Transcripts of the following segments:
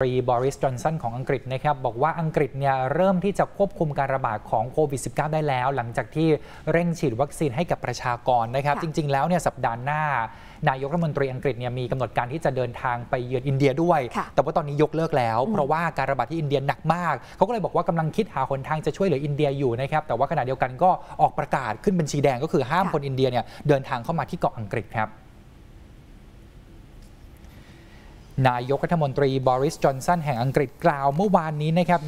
บริส จอนสันของอังกฤษนะครับบอกว่าอังกฤษเนี่ยเริ่มที่จะควบคุมการระบาดของโควิด -19 ได้แล้วหลังจากที่เร่งฉีดวัคซีนให้กับประชากรนะครับจริงๆแล้วเนี่ยสัปดาห์หน้านายกรัฐมนตรีอังกฤษเนี่ยมีกำหนดการที่จะเดินทางไปเยือนอินเดียด้วยแต่ว่าตอนนี้ยกเลิกแล้วเพราะว่าการระบาดที่อินเดียหนักมากเขาก็เลยบอกว่ากำลังคิดหาหนทางจะช่วยเหลืออินเดียอยู่นะครับแต่ว่าขณะเดียวกันก็ออกประกาศขึ้นบัญชีแดงก็คือห้ามคนอินเดียเนี่ยเดินทางเข้ามาที่เกาะอังกฤษครับนายกรัฐมนตรีบริส จอนสันแห่งอังกฤษกล่าวเมื่อวานนี้นะครับ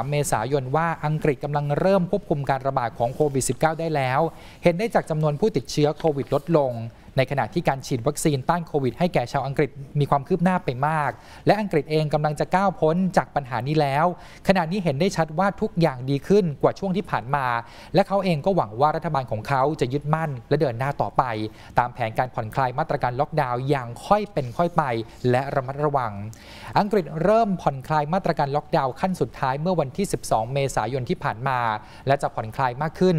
23 เมษายนว่าอังกฤษกำลังเริ่มควบคุมการระบาดของโควิด -19 ได้แล้วเห็นได้จากจำนวนผู้ติดเชื้อโควิดลดลงในขณะที่การฉีดวัคซีนต้านโควิดให้แก่ชาวอังกฤษมีความคืบหน้าไปมากและอังกฤษเองกำลังจะก้าวพ้นจากปัญหานี้แล้วขณะนี้เห็นได้ชัดว่าทุกอย่างดีขึ้นกว่าช่วงที่ผ่านมาและเขาเองก็หวังว่ารัฐบาลของเขาจะยึดมั่นและเดินหน้าต่อไปตามแผนการผ่อนคลายมาตรการล็อกดาวน์อย่างค่อยเป็นค่อยไปและระมัดระวังอังกฤษเริ่มผ่อนคลายมาตรการล็อกดาวน์ขั้นสุดท้ายเมื่อวันที่12 เมษายนที่ผ่านมาและจะผ่อนคลายมากขึ้น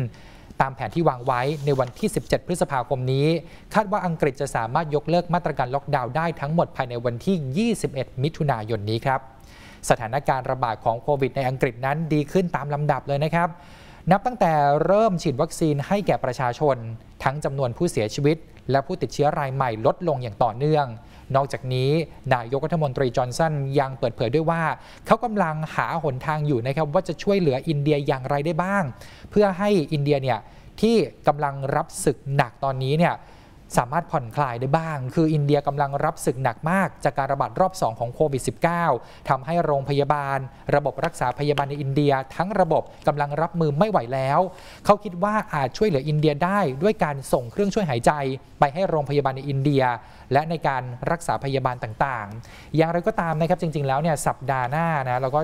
ตามแผนที่วางไว้ในวันที่17 พฤษภาคมนี้คาดว่าอังกฤษจะสามารถยกเลิกมาตรการล็อกดาวน์ได้ทั้งหมดภายในวันที่ 21 มิถุนายนนี้ครับสถานการณ์ระบาดของโควิดในอังกฤษนั้นดีขึ้นตามลำดับเลยนะครับนับตั้งแต่เริ่มฉีดวัคซีนให้แก่ประชาชนทั้งจำนวนผู้เสียชีวิตและผู้ติดเชื้อรายใหม่ลดลงอย่างต่อเนื่องนอกจากนี้นายกรัฐมนตรีจอนสันยังเปิดเผยด้วยว่าเขากำลังหาหนทางอยู่นะครับว่าจะช่วยเหลืออินเดียอย่างไรได้บ้างเพื่อให้อินเดียเนี่ยที่กำลังรับศึกหนักตอนนี้เนี่ยสามารถผ่อนคลายได้บ้างคืออินเดียกำลังรับศึกหนักมากจากการระบาดรอบ2ของโควิด -19 ทำให้โรงพยาบาลระบบรักษาพยาบาลในอินเดียทั้งระบบกำลังรับมือไม่ไหวแล้วเขาคิดว่าอาจช่วยเหลืออินเดียได้ด้วยการส่งเครื่องช่วยหายใจไปให้โรงพยาบาลในอินเดียและในการรักษาพยาบาลต่างๆอย่างไรก็ตามนะครับจริงๆแล้วเนี่ยสัปดาห์หน้านะแล้วก็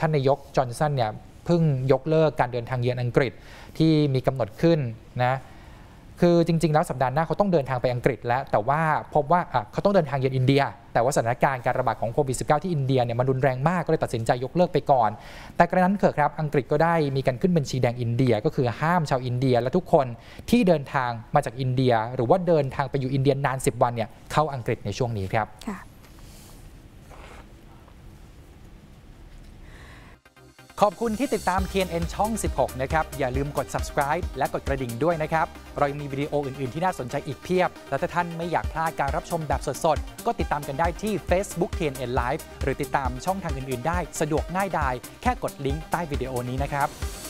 ท่านนายกจอนสันเนี่ยเพิ่งยกเลิกการเดินทางเยือนอังกฤษที่มีกำหนดขึ้นนะคือจริงๆแล้วสัปดาห์หน้าเขาต้องเดินทางไปอังกฤษแล้วแต่ว่าพบว่าเขาต้องเดินทางเยือนอินเดียแต่ว่าสถานการณ์การระบาดของโควิด -19 ที่อินเดียเนี่ยมันรุนแรงมากก็เลยตัดสินใจยกเลิกไปก่อนแต่กระนั้นเถอะครับอังกฤษก็ได้มีการขึ้นบัญชีแดงอินเดียก็คือห้ามชาวอินเดียและทุกคนที่เดินทางมาจากอินเดียหรือว่าเดินทางไปอยู่อินเดียนาน10วันเนี่ยเข้าอังกฤษในช่วงนี้ครับขอบคุณที่ติดตาม TNN ช่อง 16 นะครับอย่าลืมกด subscribe และกดกระดิ่งด้วยนะครับเรายังมีวิดีโออื่นๆที่น่าสนใจอีกเพียบและถ้าท่านไม่อยากพลาดการรับชมแบบสดๆก็ติดตามกันได้ที่ Facebook TNN Live หรือติดตามช่องทางอื่นๆได้สะดวกง่ายดายแค่กดลิงก์ใต้วิดีโอนี้นะครับ